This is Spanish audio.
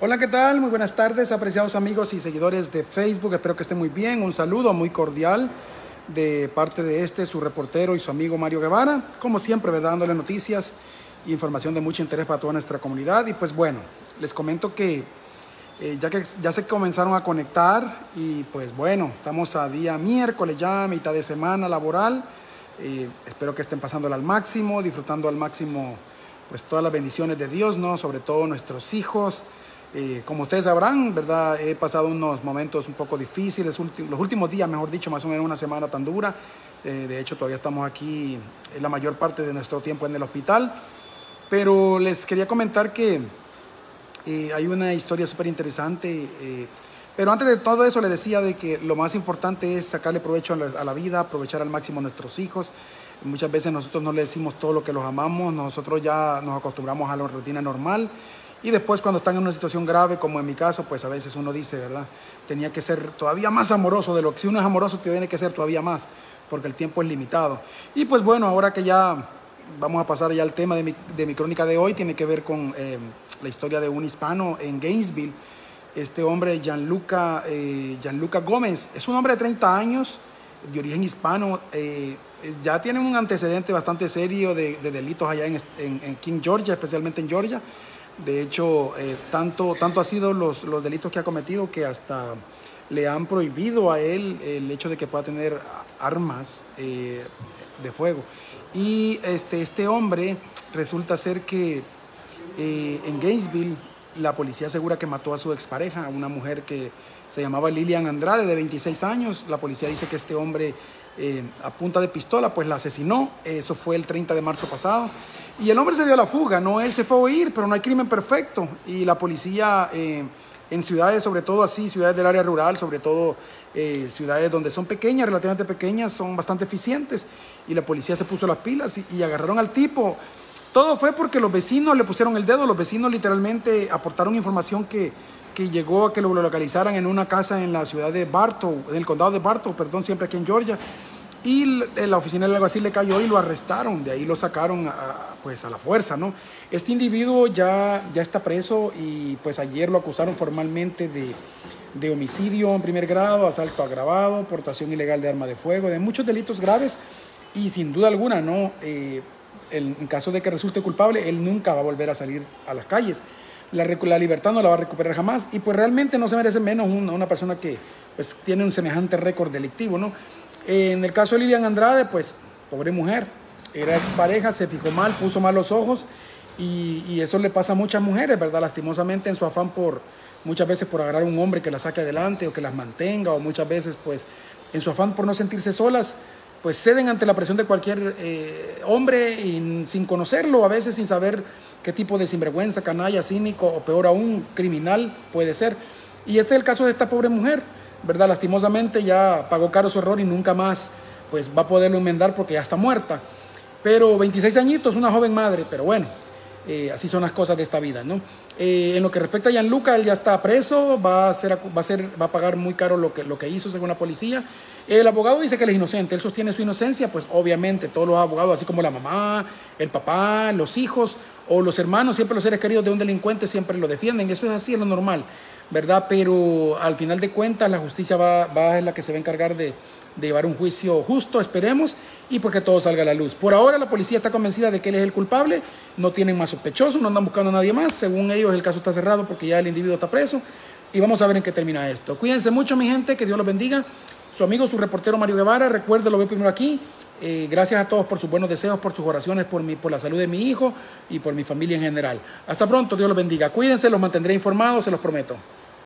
Hola, ¿qué tal? Muy buenas tardes, apreciados amigos y seguidores de Facebook. Espero que estén muy bien. Un saludo muy cordial de parte de su reportero y su amigo Mario Guevara. Como siempre, ¿verdad? Dándole noticias e información de mucho interés para toda nuestra comunidad. Y pues bueno, les comento que ya se comenzaron a conectar y pues bueno, estamos a día miércoles ya, mitad de semana laboral. Espero que estén pasándola al máximo, disfrutando al máximo pues todas las bendiciones de Dios, ¿no? Sobre todo nuestros hijos. Como ustedes sabrán, ¿verdad? He pasado unos momentos un poco difíciles, los últimos días, mejor dicho, más o menos una semana tan dura. De hecho, todavía estamos aquí la mayor parte de nuestro tiempo en el hospital. Pero les quería comentar que hay una historia súper interesante. Pero antes de todo eso, les decía de que lo más importante es sacarle provecho a la vida, aprovechar al máximo a nuestros hijos. Muchas veces nosotros no le decimos todo lo que los amamos, nosotros ya nos acostumbramos a la rutina normal. Y después cuando están en una situación grave, como en mi caso, pues a veces uno dice, ¿verdad? Tenía que ser todavía más amoroso de lo que si uno es amoroso tiene que ser todavía más, porque el tiempo es limitado. Y pues bueno, ahora que ya vamos a pasar ya al tema de mi crónica de hoy, tiene que ver con la historia de un hispano en Gainesville. Este hombre, Gianluca Gómez, es un hombre de 30 años, de origen hispano, ya tiene un antecedente bastante serio de delitos allá en King, Georgia, especialmente en Georgia. De hecho, tanto ha sido los delitos que ha cometido que hasta le han prohibido a él el hecho de que pueda tener armas de fuego. Y este hombre resulta ser que en Gainesville la policía asegura que mató a su expareja, una mujer que se llamaba Lilian Andrade, de 26 años. La policía dice que este hombre a punta de pistola pues la asesinó. Eso fue el 30 de marzo pasado. Y el hombre se dio a la fuga, ¿no? Él se fue a huir, pero no hay crimen perfecto. Y la policía en ciudades, sobre todo así, ciudades del área rural, sobre todo ciudades donde son pequeñas, relativamente pequeñas, son bastante eficientes. Y la policía se puso las pilas y agarraron al tipo. Todo fue porque los vecinos le pusieron el dedo. Los vecinos literalmente aportaron información que llegó a que lo localizaran en una casa en la ciudad de Bartow, en el condado de Bartow, perdón, siempre aquí en Georgia. Y la oficina del alguacil le cayó y lo arrestaron. De ahí lo sacaron pues a la fuerza, ¿no? Este individuo ya está preso y pues ayer lo acusaron formalmente de homicidio en primer grado, asalto agravado, portación ilegal de arma de fuego, de muchos delitos graves. Y sin duda alguna, ¿no? En caso de que resulte culpable, él nunca va a volver a salir a las calles. La libertad no la va a recuperar jamás. Y pues realmente no se merece menos una persona que pues tiene un semejante récord delictivo, ¿no? En el caso de Lilian Andrade, pues, pobre mujer, era expareja, se fijó mal, puso mal los ojos y eso le pasa a muchas mujeres, ¿verdad? Lastimosamente en su afán muchas veces por agarrar a un hombre que las saque adelante o que las mantenga, o muchas veces, pues, en su afán por no sentirse solas, pues ceden ante la presión de cualquier hombre y sin conocerlo, a veces sin saber qué tipo de sinvergüenza, canalla, cínico o peor aún, criminal puede ser. Y este es el caso de esta pobre mujer, ¿verdad? Lastimosamente ya pagó caro su error y nunca más pues va a poderlo enmendar porque ya está muerta. Pero 26 añitos, una joven madre, pero bueno, así son las cosas de esta vida, ¿no? En lo que respecta a Gianluca, él ya está preso, va a pagar muy caro lo que hizo según la policía. El abogado dice que él es inocente, él sostiene su inocencia, pues obviamente todos los abogados, así como la mamá, el papá, los hijos o los hermanos, siempre los seres queridos de un delincuente siempre lo defienden, eso es así, es lo normal, ¿verdad? Pero al final de cuentas la justicia es la que se va a encargar de llevar un juicio justo, esperemos, y pues que todo salga a la luz. Por ahora la policía está convencida de que él es el culpable, no tienen más sospechosos, no andan buscando a nadie más, según ellos el caso está cerrado porque ya el individuo está preso y vamos a ver en qué termina esto. Cuídense mucho, mi gente, que Dios los bendiga. Su amigo, su reportero Mario Guevara, recuerde, lo veo primero aquí. Gracias a todos por sus buenos deseos, por sus oraciones, por la salud de mi hijo y por mi familia en general. Hasta pronto, Dios los bendiga. Cuídense, los mantendré informados, se los prometo.